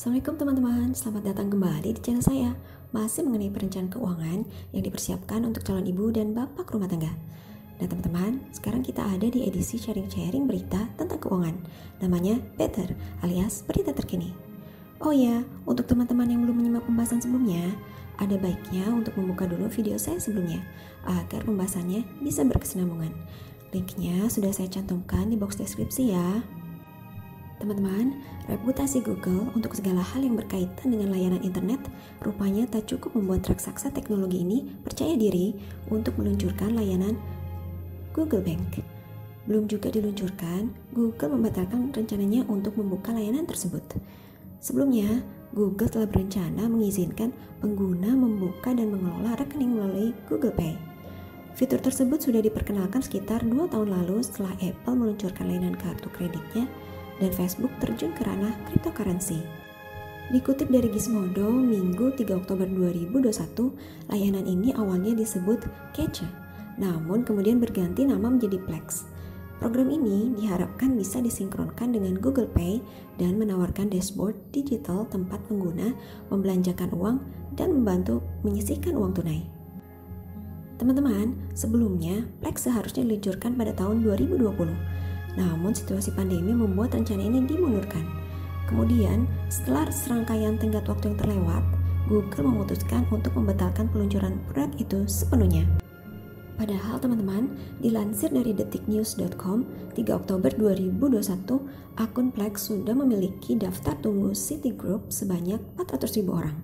Assalamualaikum teman-teman, selamat datang kembali di channel saya. Masih mengenai perencanaan keuangan yang dipersiapkan untuk calon ibu dan bapak rumah tangga. Nah teman-teman, sekarang kita ada di edisi sharing-sharing berita tentang keuangan. Namanya Better, alias berita terkini. Oh ya, untuk teman-teman yang belum menyimak pembahasan sebelumnya, ada baiknya untuk membuka dulu video saya sebelumnya, agar pembahasannya bisa berkesinambungan. Linknya sudah saya cantumkan di box deskripsi ya. Teman-teman, reputasi Google untuk segala hal yang berkaitan dengan layanan internet rupanya tak cukup membuat raksasa teknologi ini percaya diri untuk meluncurkan layanan Google Bank. Belum juga diluncurkan, Google membatalkan rencananya untuk membuka layanan tersebut. Sebelumnya, Google telah berencana mengizinkan pengguna membuka dan mengelola rekening melalui Google Pay. Fitur tersebut sudah diperkenalkan sekitar 2 tahun lalu setelah Apple meluncurkan layanan kartu kreditnya dan Facebook terjun ke ranah cryptocurrency. Dikutip dari Gizmodo, Minggu 3 Oktober 2021, layanan ini awalnya disebut Kece, namun kemudian berganti nama menjadi Plex. Program ini diharapkan bisa disinkronkan dengan Google Pay dan menawarkan dashboard digital tempat pengguna membelanjakan uang dan membantu menyisihkan uang tunai. Teman-teman, sebelumnya Plex seharusnya diluncurkan pada tahun 2020. Namun situasi pandemi membuat rencana ini dimundurkan. Kemudian, setelah serangkaian tenggat waktu yang terlewat, Google memutuskan untuk membatalkan peluncuran produk itu sepenuhnya. Padahal teman-teman, dilansir dari detiknews.com, 3 Oktober 2021, akun Plex sudah memiliki daftar tunggu City Group sebanyak 400.000 orang.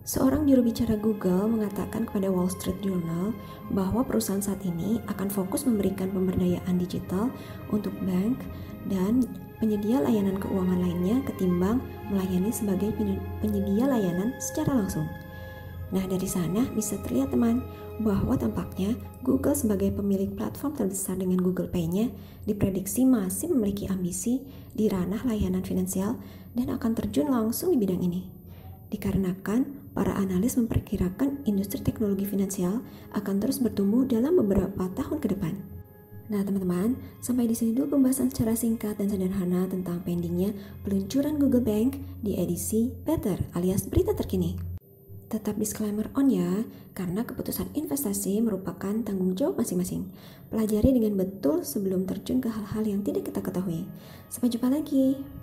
Seorang jurubicara Google mengatakan kepada Wall Street Journal bahwa perusahaan saat ini akan fokus memberikan pemberdayaan digital untuk bank dan penyedia layanan keuangan lainnya ketimbang melayani sebagai penyedia layanan secara langsung. Nah, dari sana bisa terlihat teman bahwa tampaknya Google sebagai pemilik platform terbesar dengan Google Pay-nya diprediksi masih memiliki ambisi di ranah layanan finansial dan akan terjun langsung di bidang ini. Dikarenakan, para analis memperkirakan industri teknologi finansial akan terus bertumbuh dalam beberapa tahun ke depan. Nah teman-teman, sampai di sini dulu pembahasan secara singkat dan sederhana tentang pendingnya peluncuran Google Bank di edisi Better alias berita terkini. Tetap disclaimer on ya, karena keputusan investasi merupakan tanggung jawab masing-masing. Pelajari dengan betul sebelum terjun ke hal-hal yang tidak kita ketahui. Sampai jumpa lagi.